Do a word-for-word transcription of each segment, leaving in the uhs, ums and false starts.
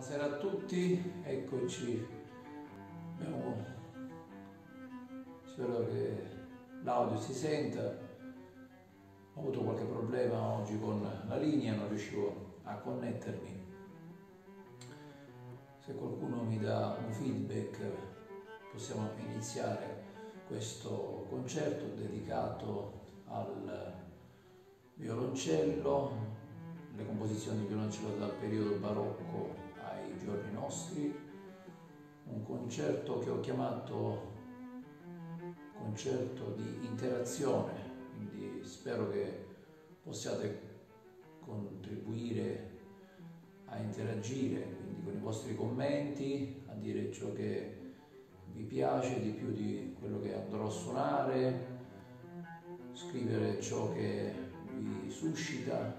Buonasera a tutti, eccoci. Abbiamo... Spero che l'audio si senta. Ho avuto qualche problema oggi con la linea, non riuscivo a connettermi. Se qualcuno mi dà un feedback, possiamo iniziare questo concerto dedicato al violoncello, le composizioni di violoncello dal periodo barocco ai giorni nostri, un concerto che ho chiamato concerto di interazione, quindi spero che possiate contribuire a interagire, quindi con i vostri commenti, a dire ciò che vi piace di più di quello che andrò a suonare, scrivere ciò che vi suscita,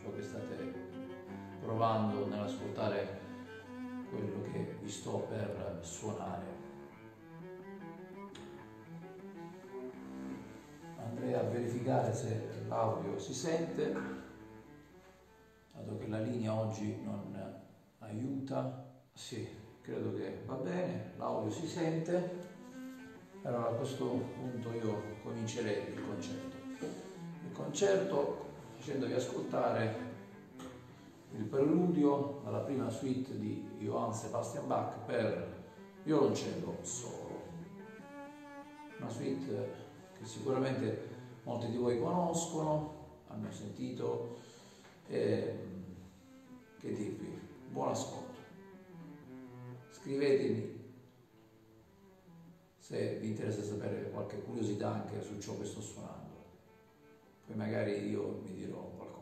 ciò che state provando nell'ascoltare quello che vi sto per suonare. Andrei a verificare se l'audio si sente, dato che la linea oggi non aiuta. Sì, credo che va bene, l'audio si sente. Allora a questo punto io comincerei il concerto. Il concerto facendovi ascoltare il preludio dalla prima suite di Johann Sebastian Bach per violoncello solo. Una suite che sicuramente molti di voi conoscono, hanno sentito, eh, che dirvi, buon ascolto. Scrivetemi se vi interessa sapere qualche curiosità anche su ciò che sto suonando, poi magari io vi dirò qualcosa.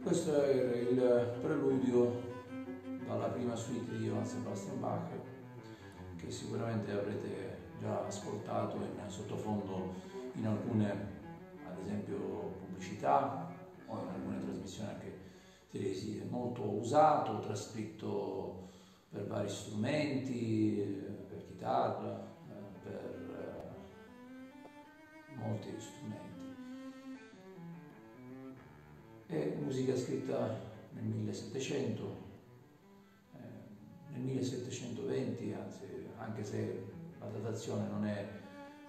Questo era il preludio dalla prima suite di Johann Sebastian Bach che sicuramente avrete già ascoltato in sottofondo in alcune, ad esempio, pubblicità o in alcune trasmissioni anche televisive. Molto usato, trascritto per vari strumenti, per chitarra, per molti strumenti. È musica scritta nel millesettecento, nel millesettecentoventi, anzi, anche se la datazione non è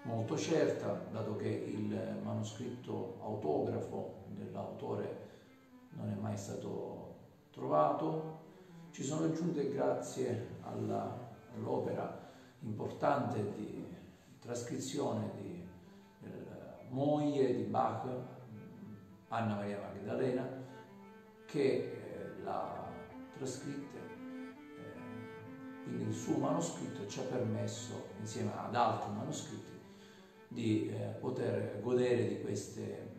molto certa, dato che il manoscritto autografo dell'autore non è mai stato trovato. Ci sono giunte, grazie all'opera importante di trascrizione di moglie di Bach, Anna Maria Magdalena, che l'ha trascritta. Quindi il suo manoscritto ci ha permesso, insieme ad altri manoscritti, di eh, poter godere di, queste,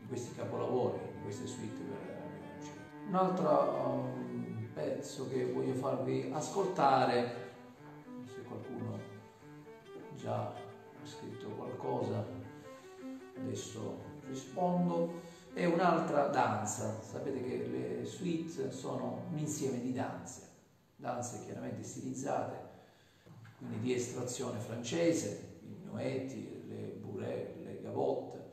di questi capolavori, di queste suite per violoncello. Un altro um, pezzo che voglio farvi ascoltare, se qualcuno già ha scritto qualcosa, adesso rispondo, è un'altra danza. Sapete che le suite sono un insieme di danze. Danze chiaramente stilizzate, quindi di estrazione francese, i minuetti, le bourrées, le gavotte,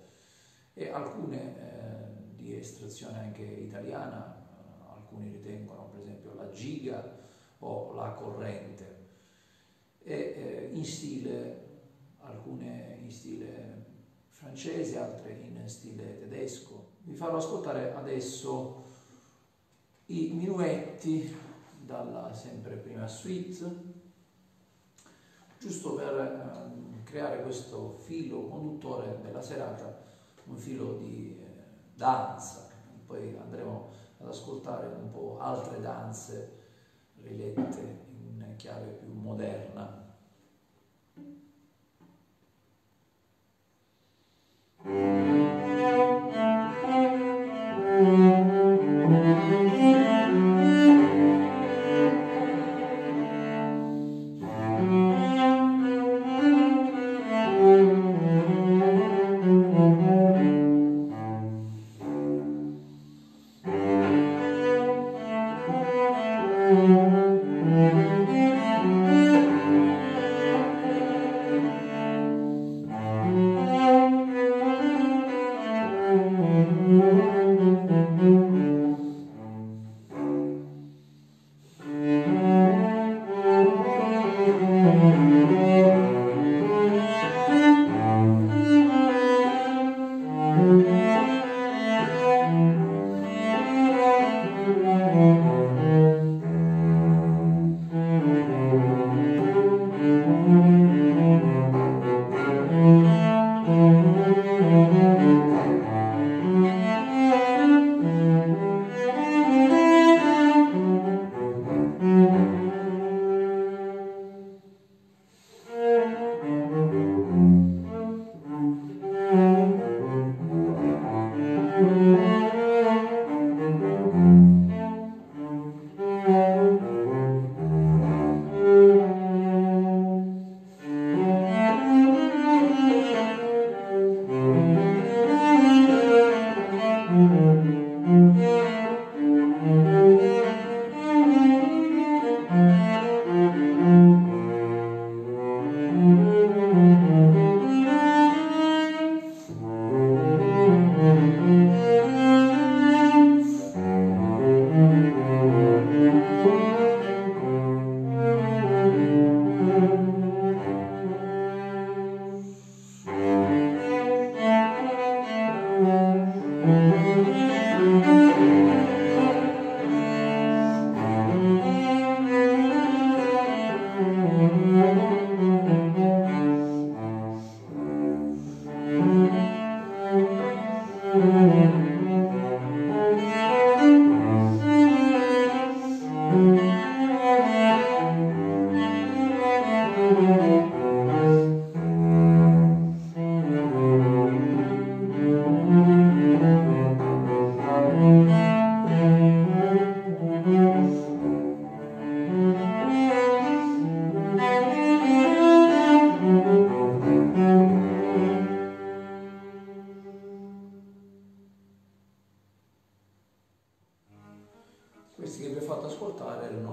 e alcune eh, di estrazione anche italiana. Alcuni ritengono per esempio la giga o la corrente, e eh, in stile, alcune in stile francese, altre in stile tedesco. Vi farò ascoltare adesso i minuetti dalla sempre prima suite, giusto per eh, creare questo filo conduttore della serata, un filo di eh, danza. Poi andremo ad ascoltare un po' altre danze rilette in chiave più moderna.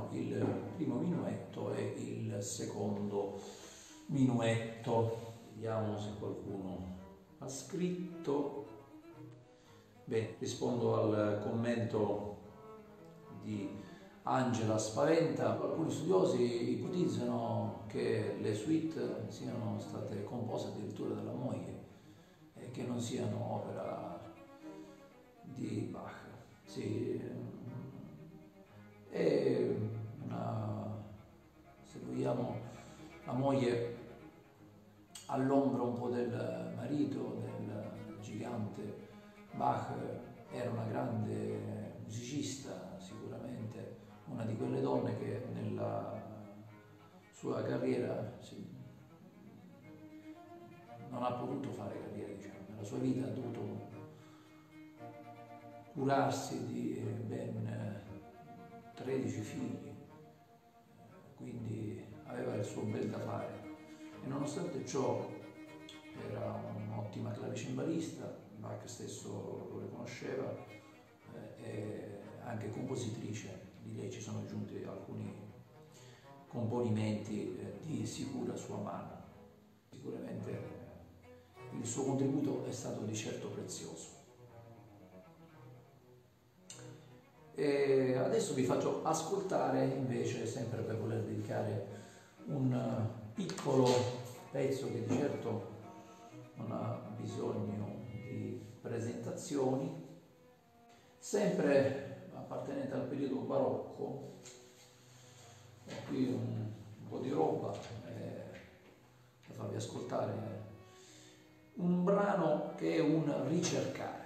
hanno il primo minuetto e il secondo minuetto. Vediamo se qualcuno ha scritto. Bene, rispondo al commento di Angela Spaventa. Alcuni studiosi ipotizzano che le suite siano state composte addirittura dalla moglie e che non siano opera di Bach. Sì, è una, se vogliamo, la moglie all'ombra un po' del marito, del gigante. Bach era una grande musicista, sicuramente una di quelle donne che nella sua carriera sì, non ha potuto fare carriera, diciamo, nella sua vita ha dovuto curarsi di ben tredici figli, quindi aveva il suo bel da fare e nonostante ciò era un'ottima clavicembalista. Bach stesso lo riconosceva, eh, e anche compositrice. Di lei ci sono giunti alcuni componimenti eh, di sicura sua mano. Sicuramente eh, il suo contributo è stato di certo prezioso. E adesso vi faccio ascoltare invece, sempre per voler dedicare un piccolo pezzo che di certo non ha bisogno presentazioni, sempre appartenente al periodo barocco. Ho qui un, un po' di roba eh, da farvi ascoltare, un brano che è un ricercare,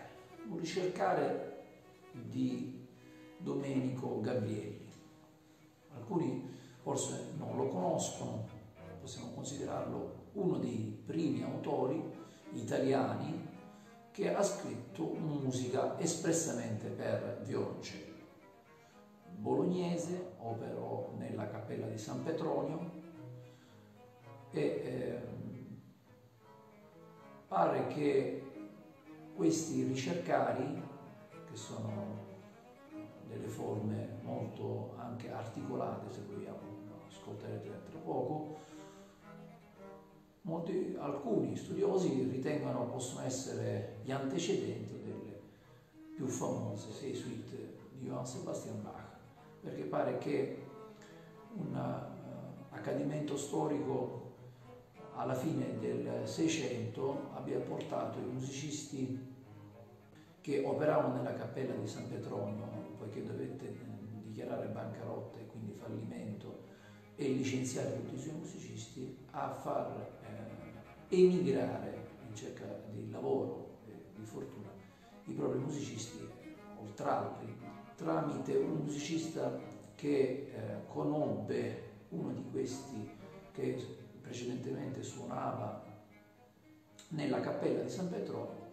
un ricercare di Domenico Gabrielli. Alcuni forse non lo conoscono, possiamo considerarlo uno dei primi autori italiani che ha scritto musica espressamente per violoncello. Bolognese, operò nella cappella di San Petronio e eh, pare che questi ricercari, che sono delle forme molto anche articolate, se vogliamo, ascolterete tra poco, Molti, alcuni studiosi ritengono possono essere gli antecedenti delle più famose sei suite di Johann Sebastian Bach, perché pare che un uh, accadimento storico alla fine del Seicento abbia portato i musicisti che operavano nella cappella di San Petronio, poiché dovette dichiarare bancarotta e quindi fallimento, e licenziare tutti i suoi musicisti, a far eh, emigrare in cerca di lavoro e eh, di fortuna i propri musicisti oltralpi, tramite un musicista che eh, conobbe uno di questi che precedentemente suonava nella cappella di San Petronio.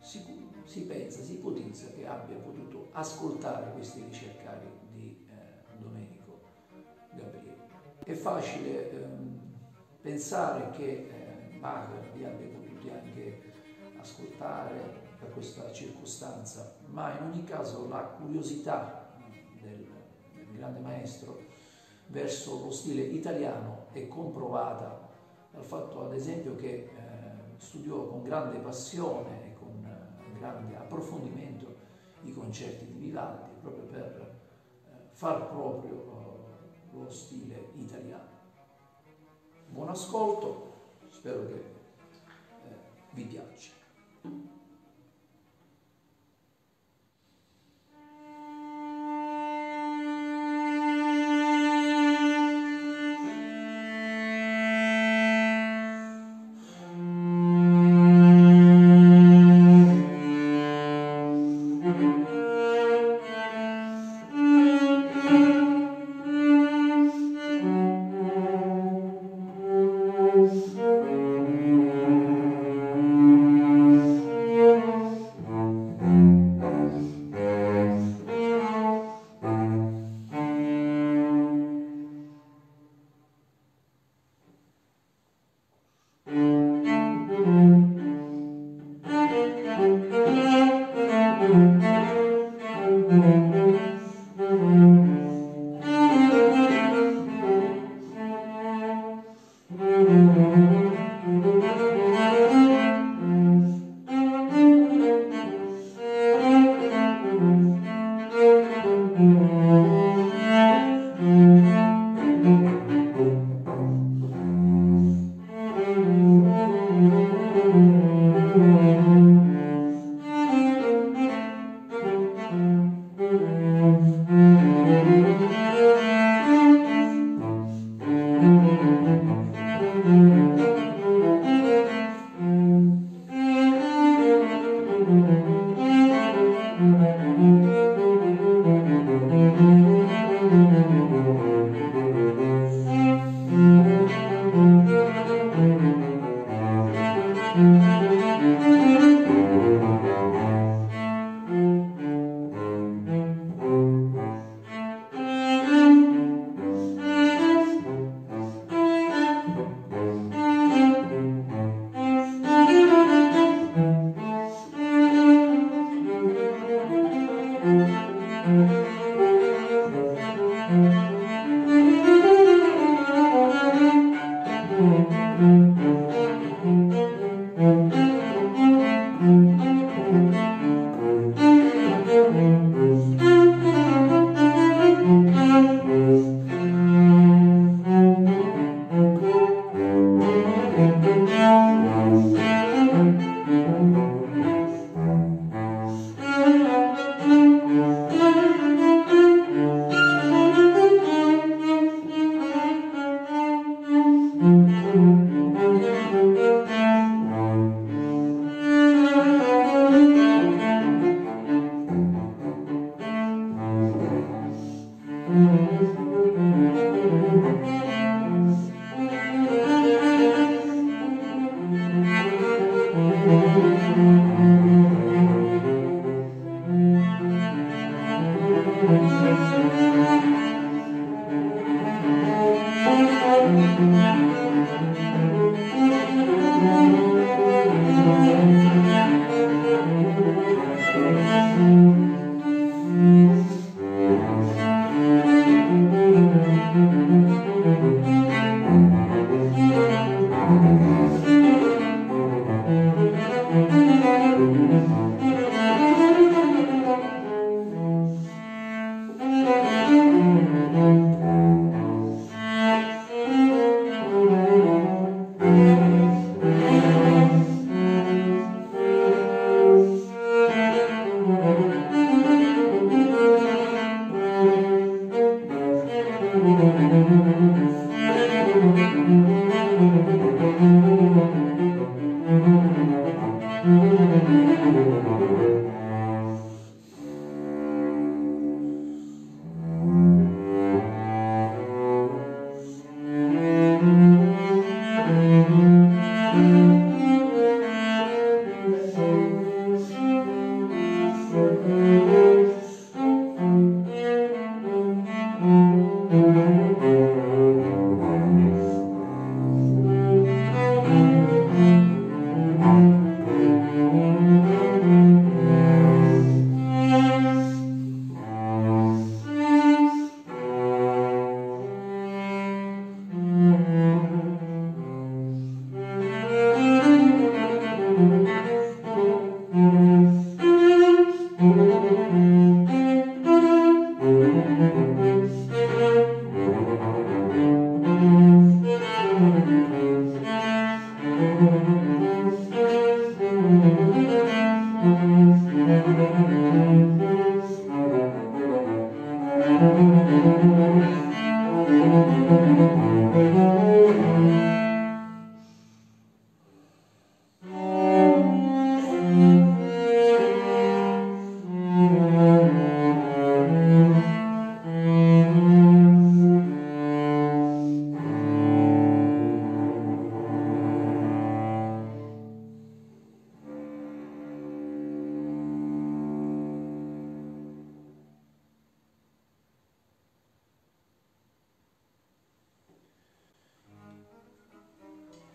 Si, si pensa, si ipotizza che abbia potuto ascoltare questi ricercari di eh, Domenico Gabrielli. È facile eh, pensare che eh, Bach li abbia potuti anche ascoltare per questa circostanza, ma in ogni caso la curiosità del, del grande maestro verso lo stile italiano è comprovata dal fatto, ad esempio, che eh, studiò con grande passione e con eh, grande approfondimento i concerti di Vivaldi, proprio per eh, far proprio lo stile italiano. Buon ascolto, spero che eh, vi piaccia. Thank you.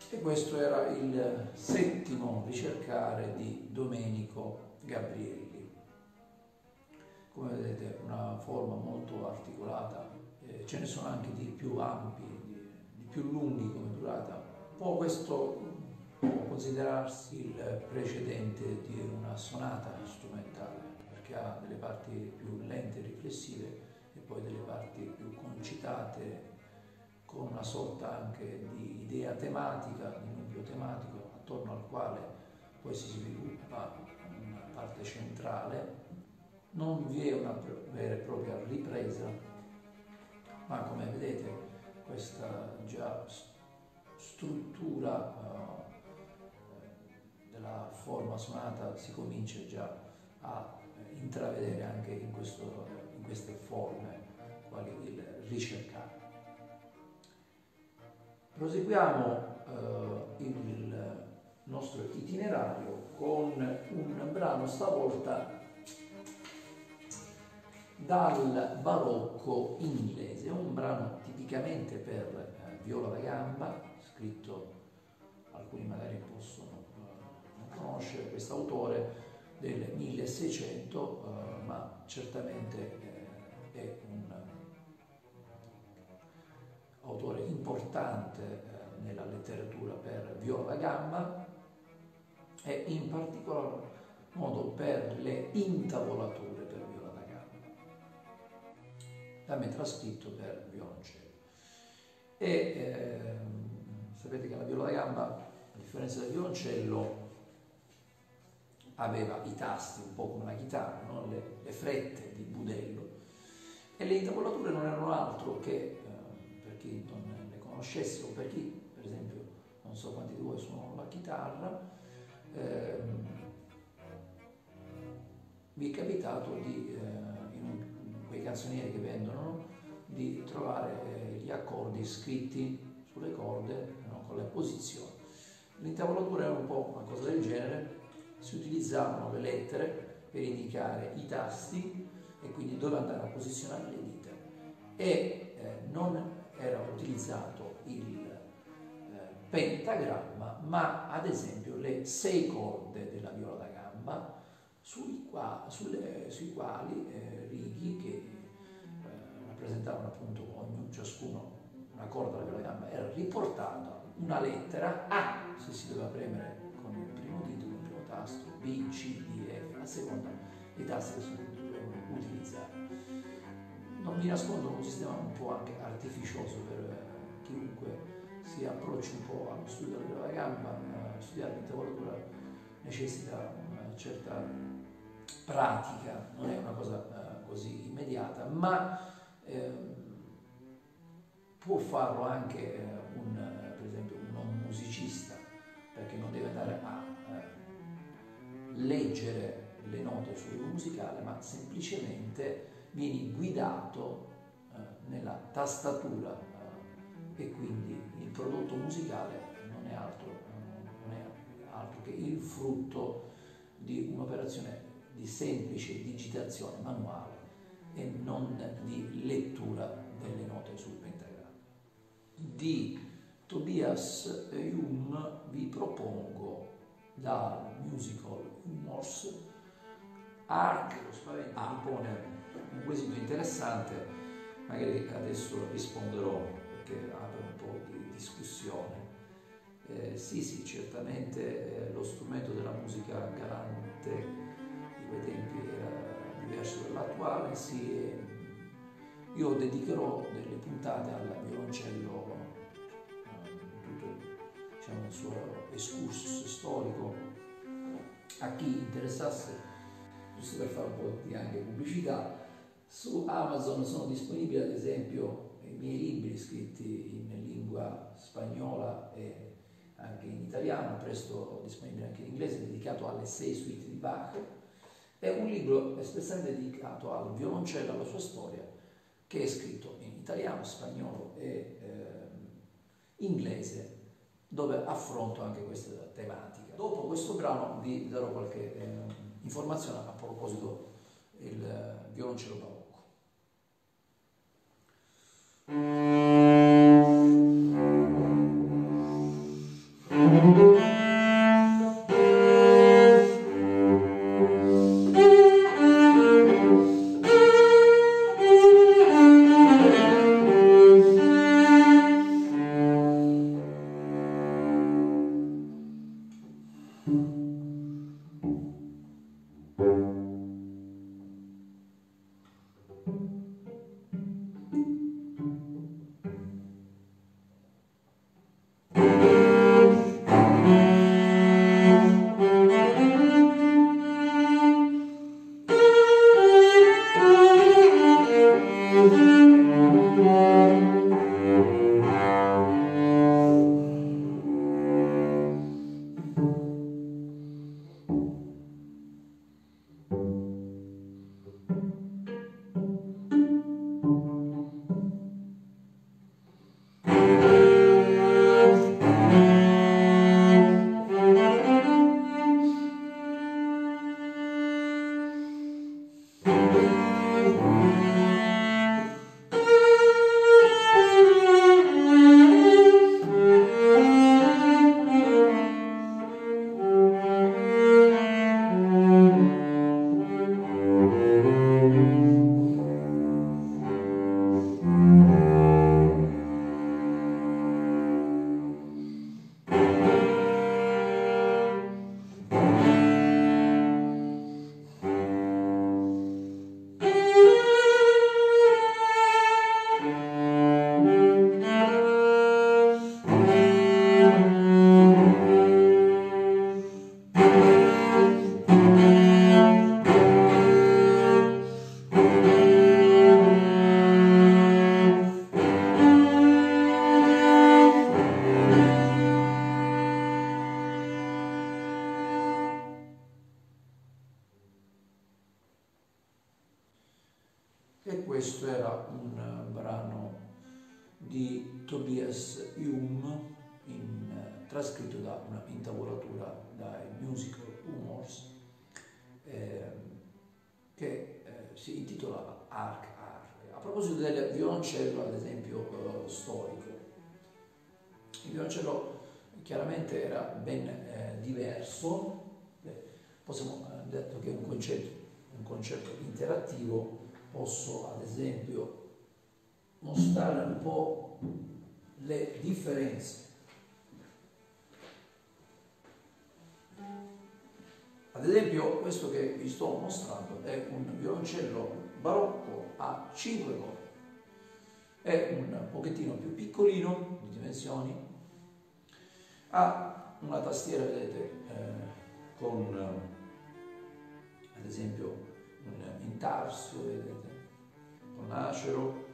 E questo era il settimo ricercare di Domenico Gabrielli. Come vedete, una forma molto articolata, eh, ce ne sono anche di più ampi, di, di più lunghi come durata. Può questo considerarsi il precedente di una sonata strumentale, perché ha delle parti più lente e riflessive e poi delle parti più concitate, con una sorta anche di idea tematica, di nucleo tematico, attorno al quale poi si sviluppa una parte centrale. Non vi è una vera e propria ripresa, ma come vedete questa già struttura della forma sonata si comincia già a intravedere anche in, questo, in queste forme, quali il ricercare. Proseguiamo eh, il nostro itinerario con un brano, stavolta dal barocco inglese, un brano tipicamente per eh, viola da gamba, scritto, alcuni magari possono non conoscere quest'autore, del milleseicento, eh, ma certamente eh, è un autore importante nella letteratura per viola da gamba e in particolar modo per le intavolature per viola da gamba, da me trascritto per violoncello. E eh, sapete che la viola da gamba, a differenza del violoncello, aveva i tasti un po' come la chitarra, no? le, le frette di budello, e le intavolature non erano altro che, chi non le conoscesse o per chi, per esempio, non so quanti di voi suonano la chitarra, ehm, mi è capitato di, eh, in, un, in quei canzonieri che vendono, di trovare eh, gli accordi scritti sulle corde, no, con le posizioni. L'intavolatura era un po' una cosa del genere, si utilizzavano le lettere per indicare i tasti e quindi dove andare a posizionare le dita, e eh, non era utilizzato il eh, pentagramma, ma ad esempio le sei corde della viola da gamba, sui, qua, sulle, sui quali eh, righi che eh, rappresentavano appunto ognuno, ciascuno una corda della gamba, era riportata una lettera A, se si doveva premere con il primo dito, il primo tasto, B, C, D, F, a seconda dei tasti che si dovevano utilizzare. Non mi nascondo un sistema un po' anche artificioso per chiunque si approcci un po' allo studio della gamba. Studiare l'intervolatura necessita una certa pratica, non è una cosa così immediata, ma può farlo anche un, per esempio, un non musicista, perché non deve andare a leggere le note sul libro musicale, ma semplicemente vieni guidato nella tastatura, e quindi il prodotto musicale non è altro, non è altro che il frutto di un'operazione di semplice digitazione manuale e non di lettura delle note sul pentagramma. Di Tobias Jung vi propongo dal musical Humors Arc, lo spavento, ah, pone un quesito interessante, magari adesso risponderò perché apre un po' di discussione. Eh, sì, sì, certamente eh, lo strumento della musica galante di quei tempi era diverso dall'attuale, sì, eh, io dedicherò delle puntate al violoncello, eh, diciamo, il suo excursus storico, a chi interessasse. Giusto per fare un po' di anche pubblicità, su Amazon sono disponibili ad esempio i miei libri scritti in lingua spagnola e anche in italiano, presto disponibile anche in inglese, dedicato alle sei suite di Bach, e un libro espressamente dedicato al violoncello e alla sua storia, che è scritto in italiano, spagnolo e eh, inglese, dove affronto anche questa tematica. Dopo questo brano vi darò qualche eh, informazione a proposito del violoncello barocco. Questo era un brano di Tobias Jung, trascritto da una intavolatura dai musical Humors, eh, che eh, si intitolava Arc Arc. A proposito del violoncello, ad esempio, eh, storico, il violoncello chiaramente era ben eh, diverso. Beh, possiamo eh, detto che è un concetto, un concetto interattivo. Posso ad esempio mostrare un po' le differenze. Ad esempio, questo che vi sto mostrando è un violoncello barocco a cinque corde, è un pochettino più piccolino di dimensioni, ha una tastiera, vedete, eh, con eh, ad esempio un intarso, vedete, con acero.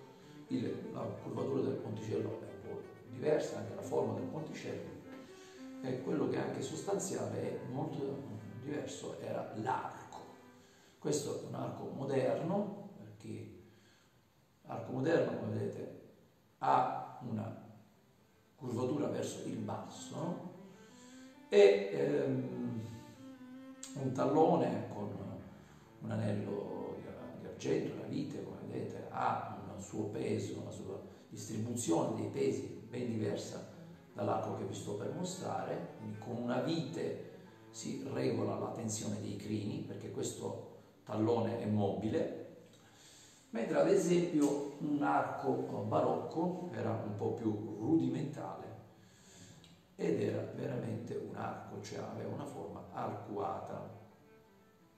Il, la curvatura del ponticello è un po' diversa, anche la forma del ponticello, e quello che è anche sostanziale è molto diverso, era l'arco. Questo è un arco moderno, perché l'arco moderno, come vedete, ha una curvatura verso il basso, no? E ehm, un tallone con un anello di argento, una vite, come vedete, ha un suo peso, una sua distribuzione dei pesi ben diversa dall'arco che vi sto per mostrare. Quindi con una vite si regola la tensione dei crini, perché questo tallone è mobile, mentre ad esempio un arco barocco era un po' più rudimentale ed era veramente un arco, cioè aveva una forma arcuata,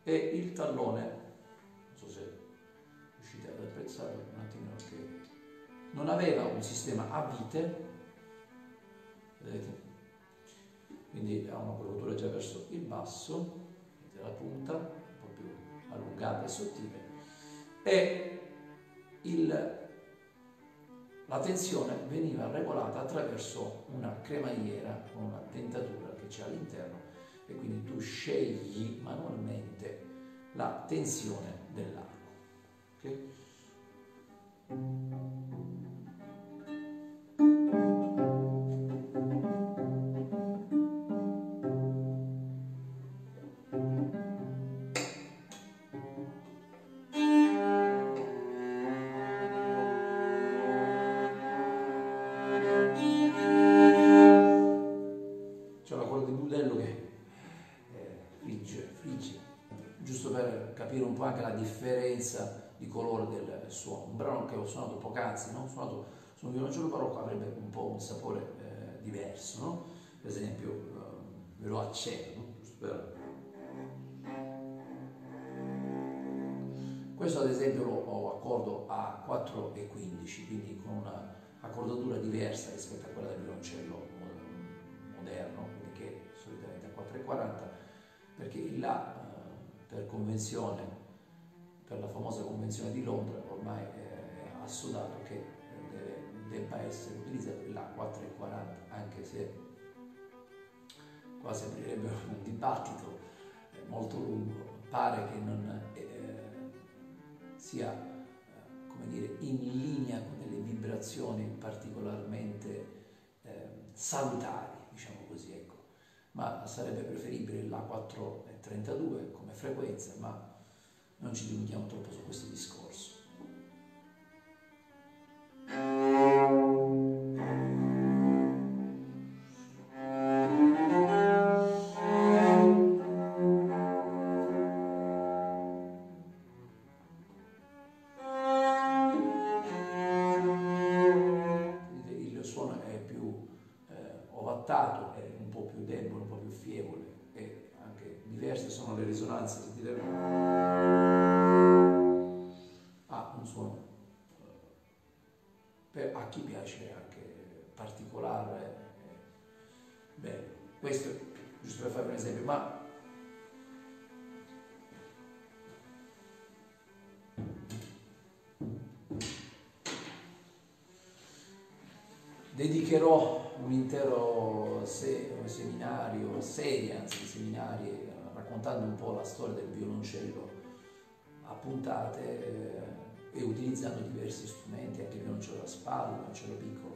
e il tallone, non so se riuscite ad apprezzare un attimino, che non aveva un sistema a vite, vedete? Quindi ha una curvatura già verso il basso, la punta un po' più allungata e sottile, e il, la tensione veniva regolata attraverso una cremaiera con una dentatura che c'è all'interno, e quindi tu scegli manualmente la tensione dell'arco. Okay? Anche la differenza di colore del suono, un brano che ho suonato poc'anzi, no? Ho suonato su un violoncello barocco, avrebbe un po' un sapore eh, diverso, no? Per esempio, eh, ve lo accenno, no? Giusto per... Questo ad esempio lo, lo accordo a quattro e quindici, quindi con una accordatura diversa rispetto a quella del violoncello moderno, quindi che solitamente è a quattro e quaranta, perché il La eh, per convenzione, per la famosa Convenzione di Londra, ormai è assodato che deve, debba essere utilizzato la quattro e quaranta, anche se qua si aprirebbe un dibattito molto lungo. Pare che non eh, sia, come dire, in linea con delle vibrazioni particolarmente eh, salutari, diciamo così, ecco. Ma sarebbe preferibile la quattro e trentadue come frequenza, ma non ci dilunghiamo troppo su questo discorso. Il suono è più eh, ovattato, è un po' più debole, un po' più fievole, e anche diverse sono le risonanze, sentite? A chi piace anche particolare, bene, questo è giusto per fare un esempio, ma dedicherò un intero se, un seminario, serie anzi seminari, raccontando un po' la storia del violoncello a puntate, eh, e utilizzando diversi strumenti, anche il violoncello a spalla, il violoncello piccolo,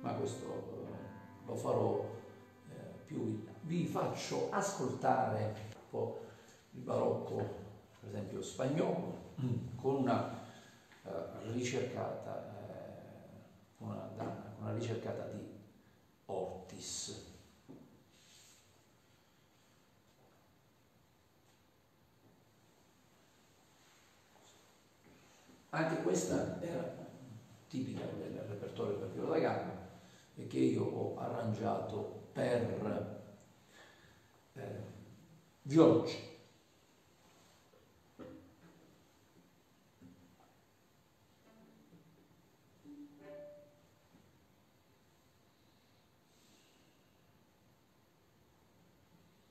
ma questo eh, lo farò eh, più in là. Vi faccio ascoltare un po' il barocco, per esempio spagnolo, mm. con una eh, ricercata eh, una, una ricercata di Ortiz. Anche questa era tipica del repertorio per viola da gamba, e che io ho arrangiato per eh, violoncello.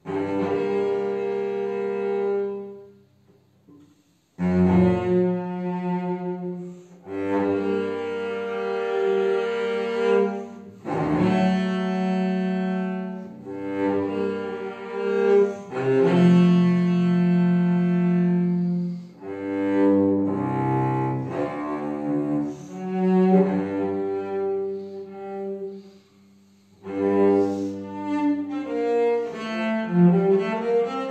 Thank you.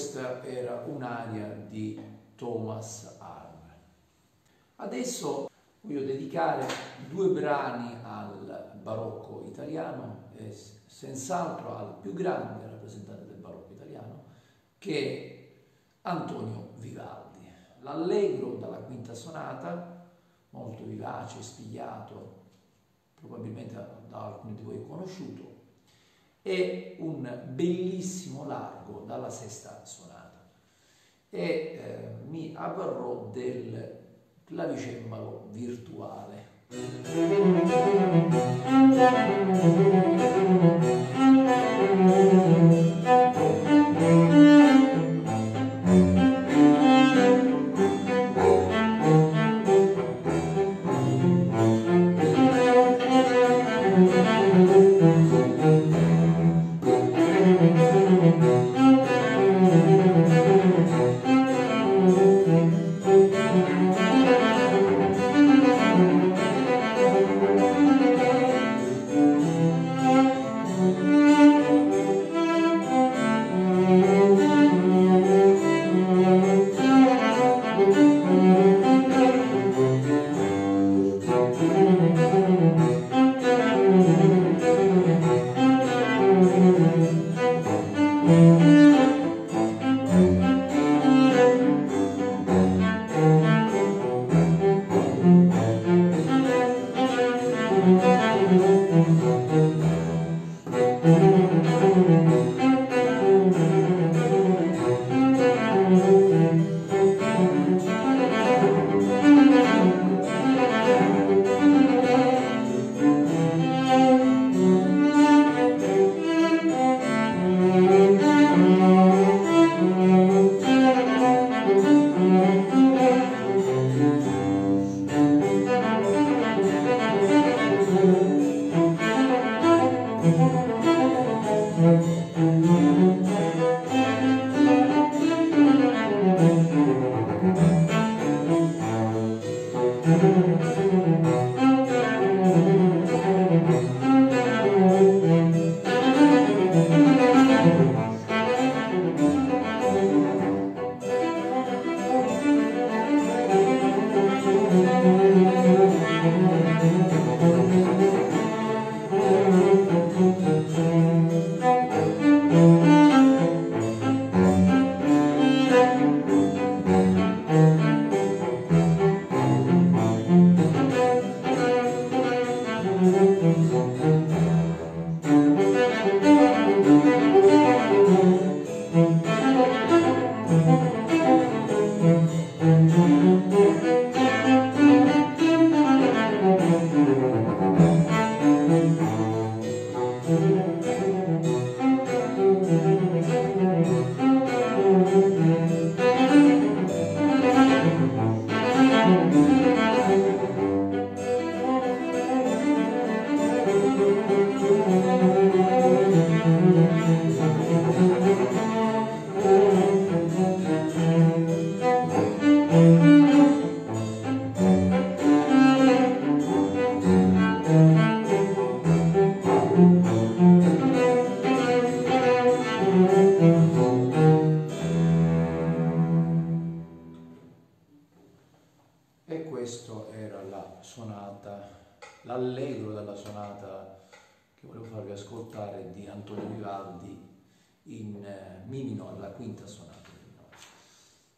questa era un'aria di Thomas Arne. Adesso voglio dedicare due brani al barocco italiano e senz'altro al più grande rappresentante del barocco italiano, che è Antonio Vivaldi. L'allegro dalla quinta sonata, molto vivace, spigliato, probabilmente da alcuni di voi conosciuto, e un bellissimo largo dalla sesta sonata, e eh, mi avvarrò del clavicembalo virtuale.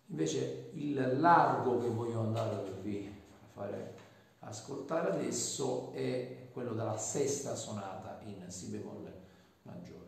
Invece il largo che voglio andarvi a fare ascoltare adesso è quello della sesta sonata in si bemolle maggiore.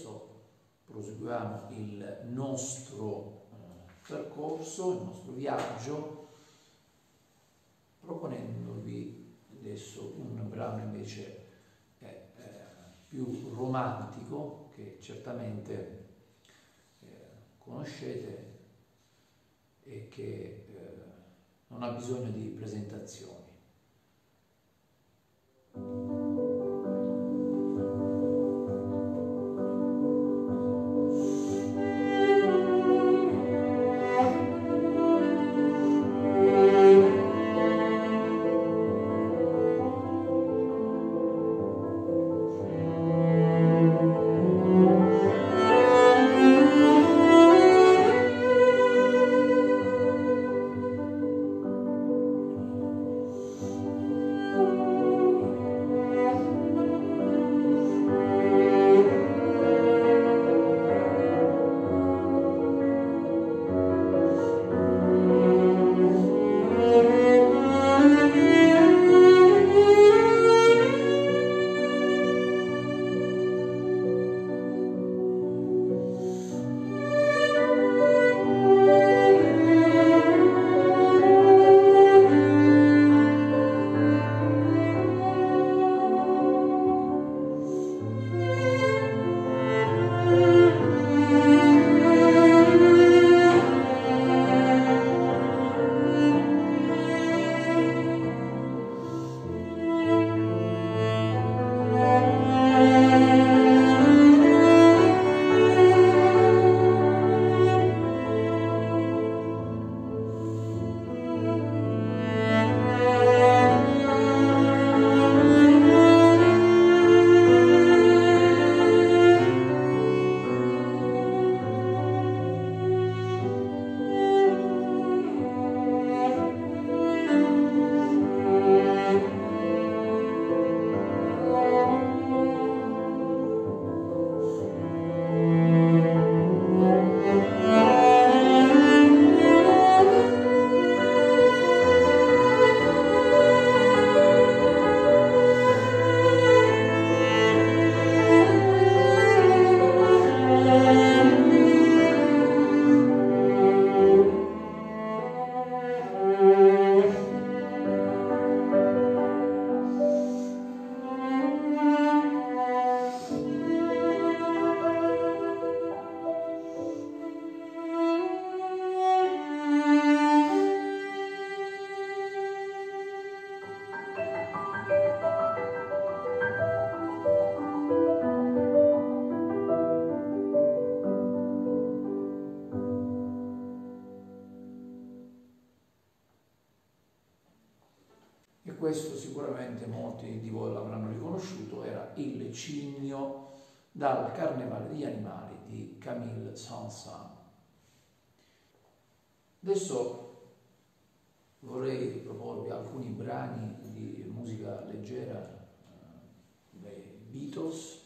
adesso proseguiamo il nostro percorso, il nostro viaggio, proponendovi adesso un brano invece eh, eh, più romantico, che certamente eh, conoscete e che eh, non ha bisogno di presentazioni. Questo sicuramente molti di voi l'avranno riconosciuto, era Il Cigno dal Carnevale degli Animali di Camille Saint-Saëns. Adesso vorrei proporvi alcuni brani di musica leggera dei Beatles,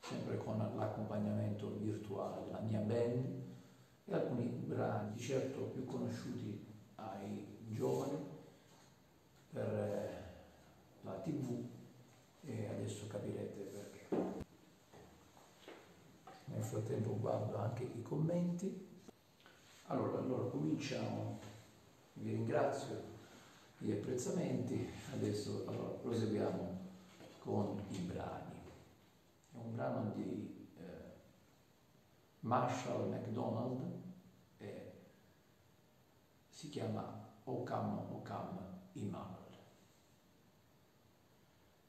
sempre con l'accompagnamento virtuale della mia band, e alcuni brani di certo più conosciuti ai giovani, per la tivù, e adesso capirete perché. Nel frattempo guardo anche i commenti. Allora, allora cominciamo. Vi ringrazio gli apprezzamenti. Adesso allora, proseguiamo con i brani. È un brano di eh, Marshall McDonald e si chiama O Come, O Come Immanuel,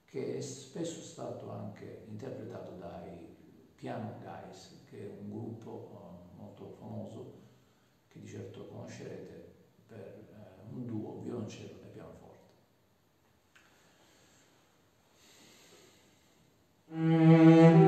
che è spesso stato anche interpretato dai Piano Guys, che è un gruppo molto famoso che di certo conoscerete per eh, un duo violoncello e pianoforte. Mm.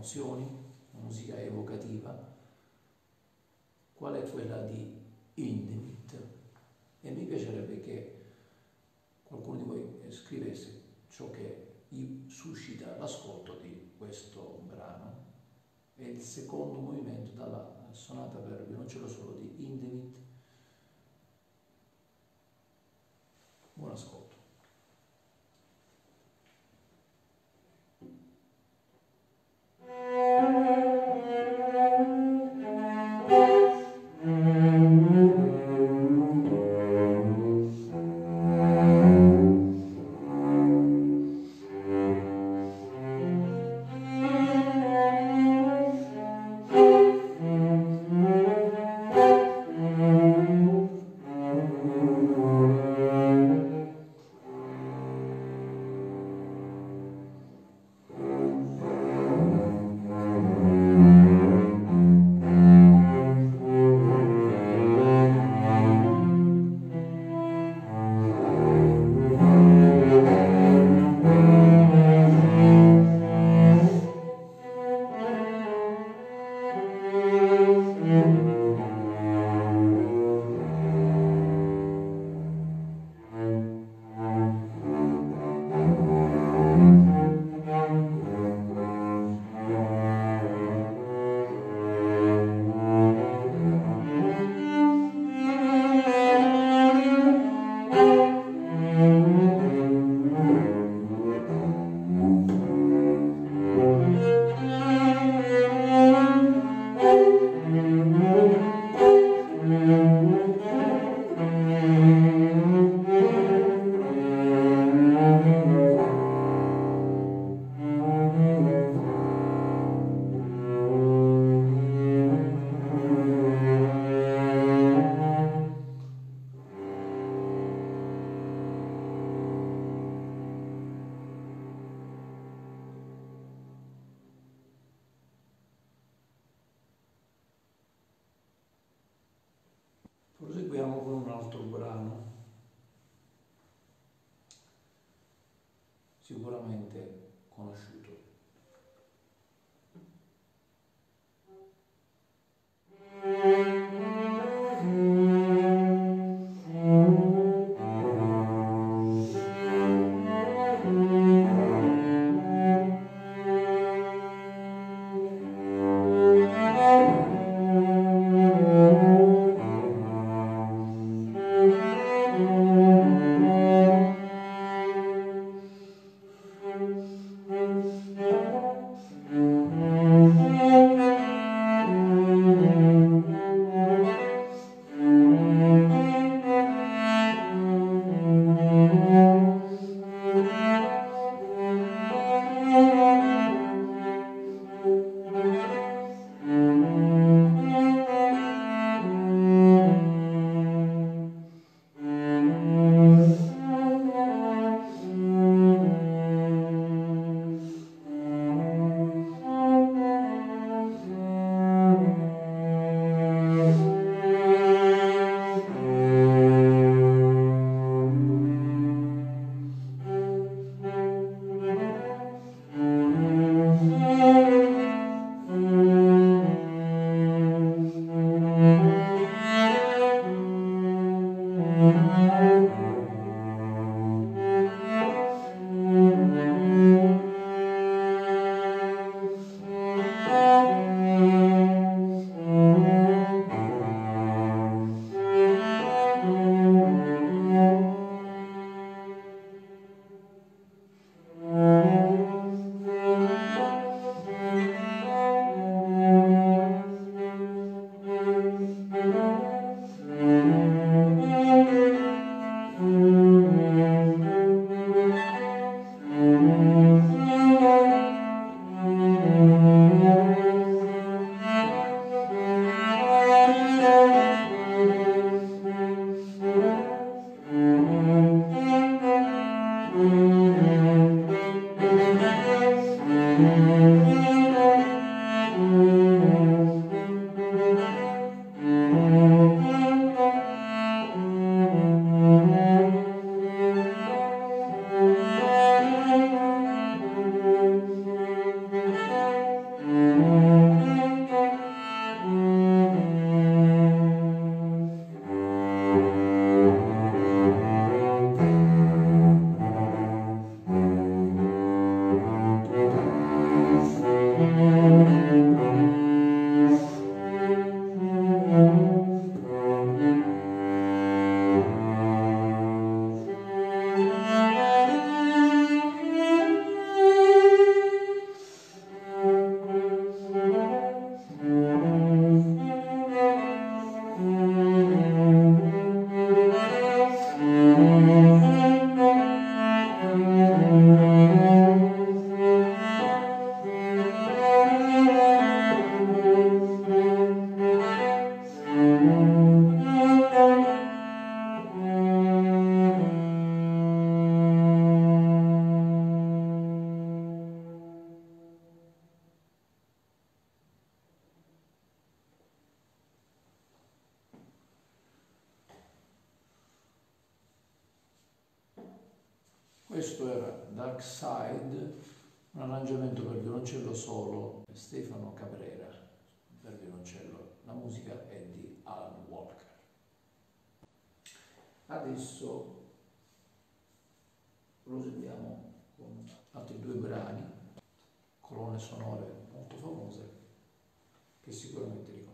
emozioni, una musica evocativa, qual è quella di Hindemith. E mi piacerebbe che qualcuno di voi scrivesse ciò che gli suscita l'ascolto di questo brano. È il secondo movimento dalla sonata per violoncello solo di Hindemith. Buon ascolto. Thank you. questo era Dark Side, un arrangiamento per violoncello solo, Stefano Cabrera per violoncello, la musica è di Alan Walker. Adesso proseguiamo con altri due brani, colonne sonore molto famose che sicuramente riconosciamo.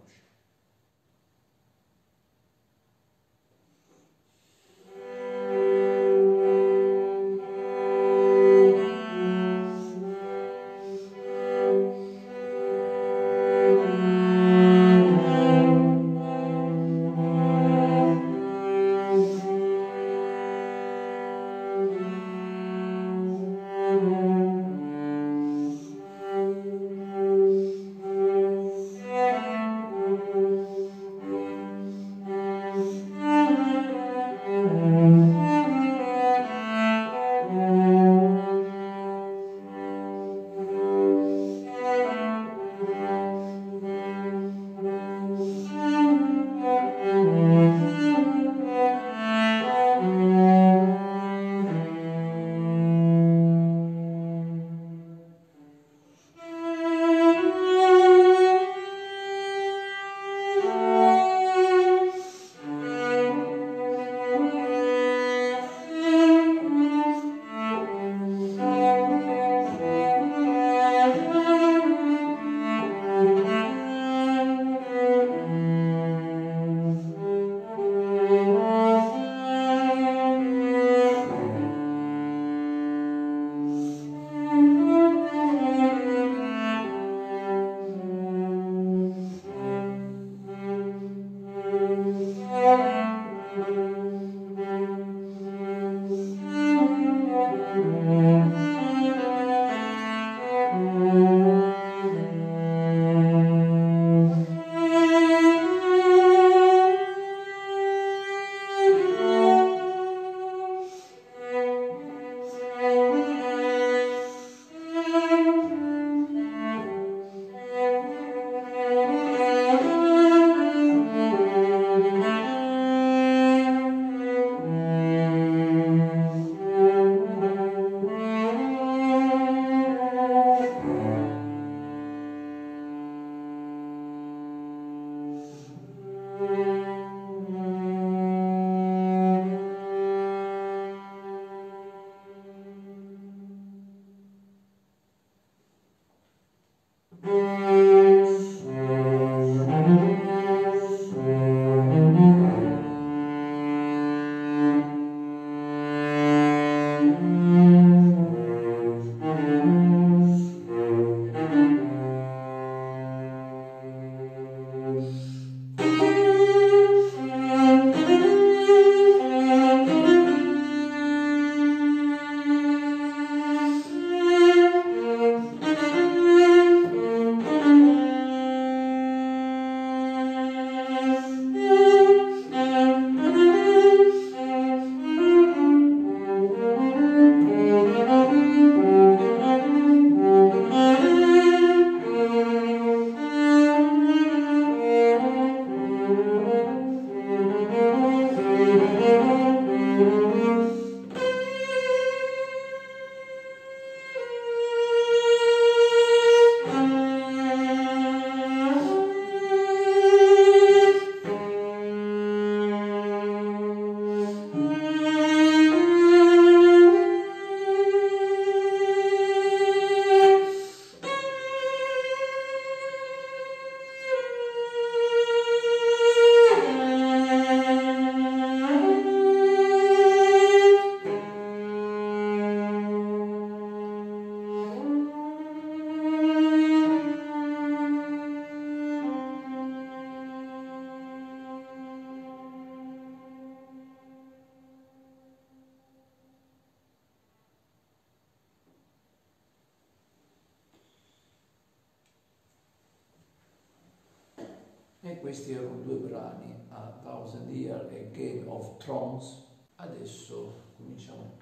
E questi erano due brani, A Thousand Year e Game of Thrones. Adesso cominciamo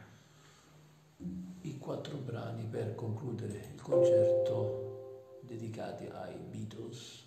i quattro brani per concludere il concerto dedicati ai Beatles.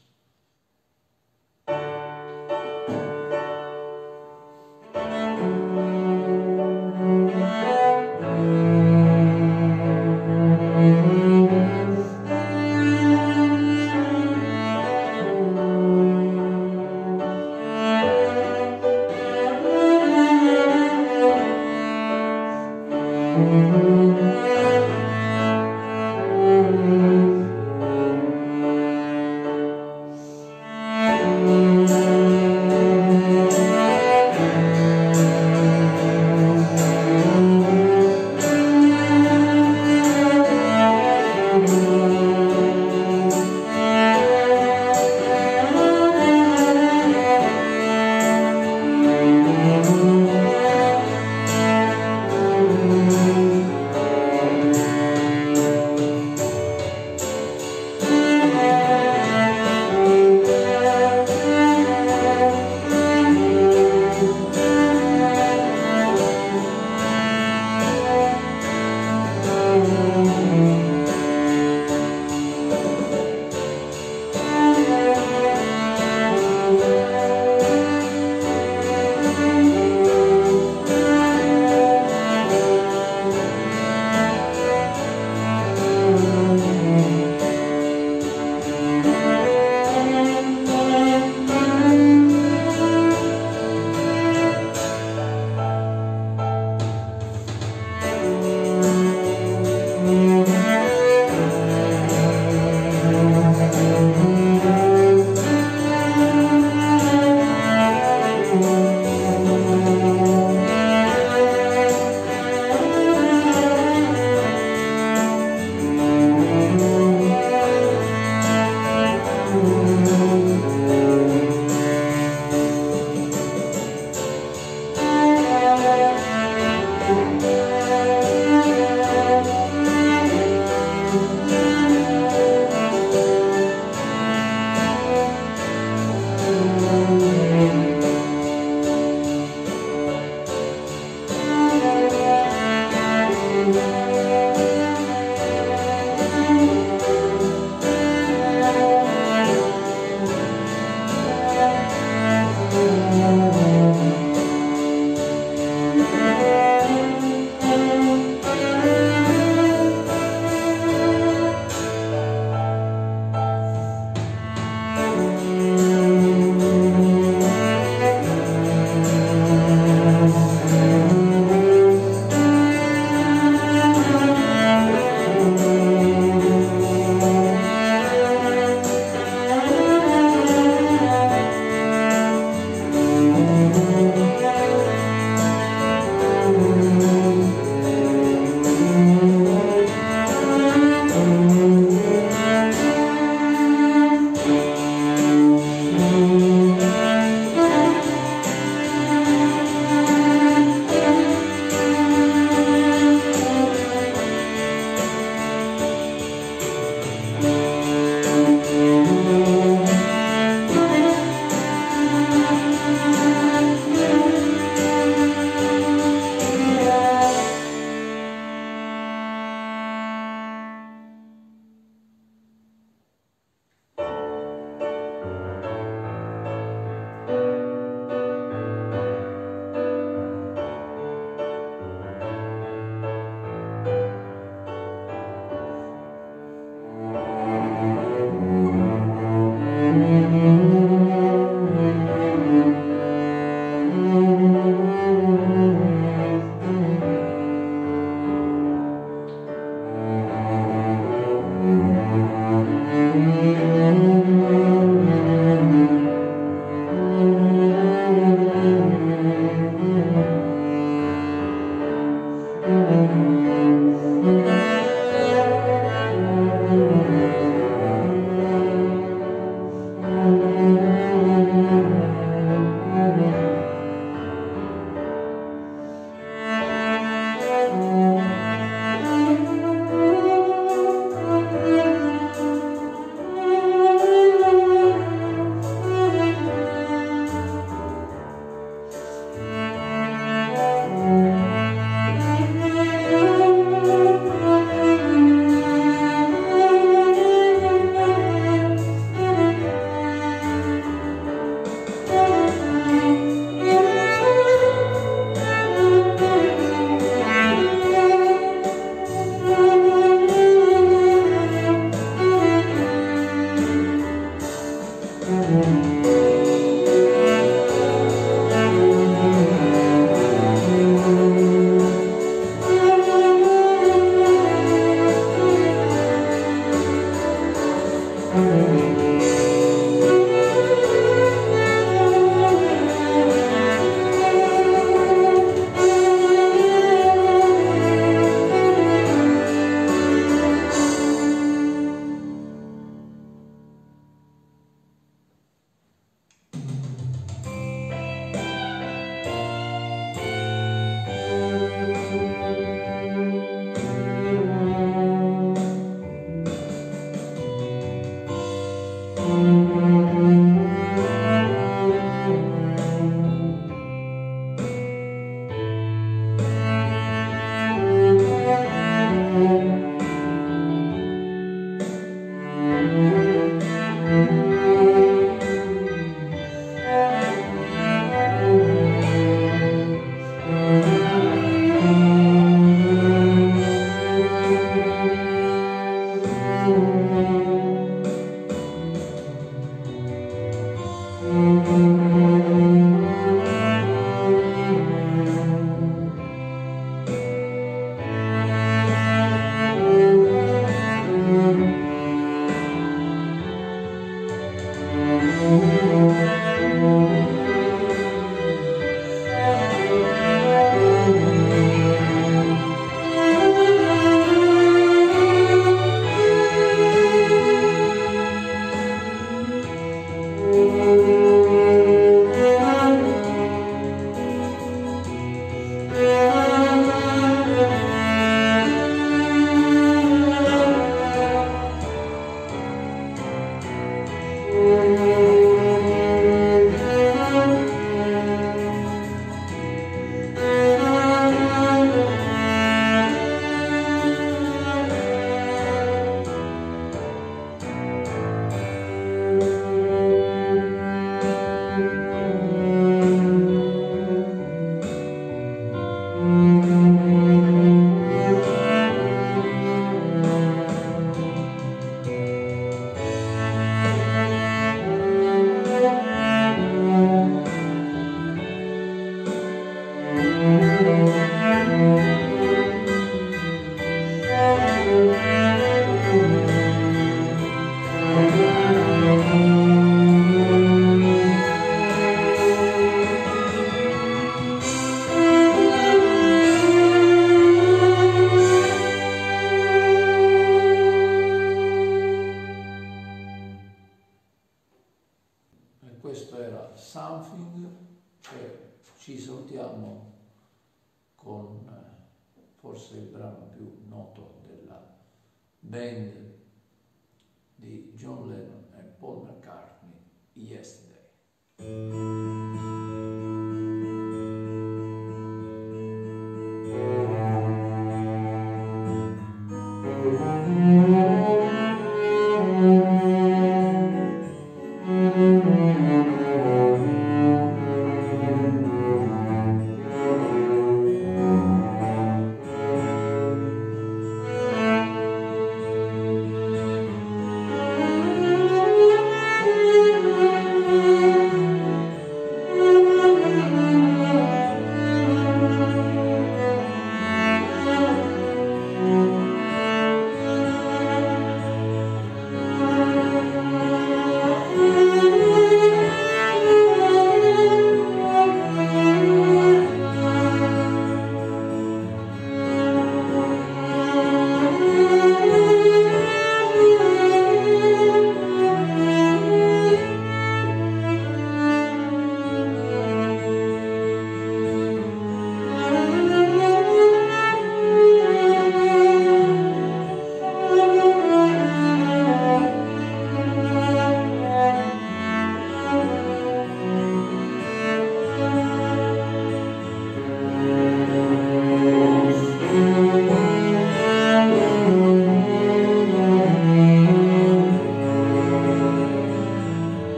Thank you.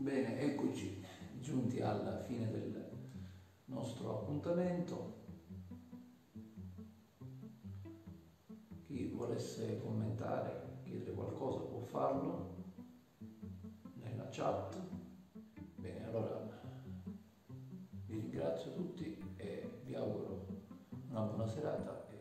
Bene, eccoci giunti alla fine del nostro appuntamento. Chi volesse commentare, chiedere qualcosa può farlo nella chat. Bene, allora vi ringrazio tutti e vi auguro una buona serata.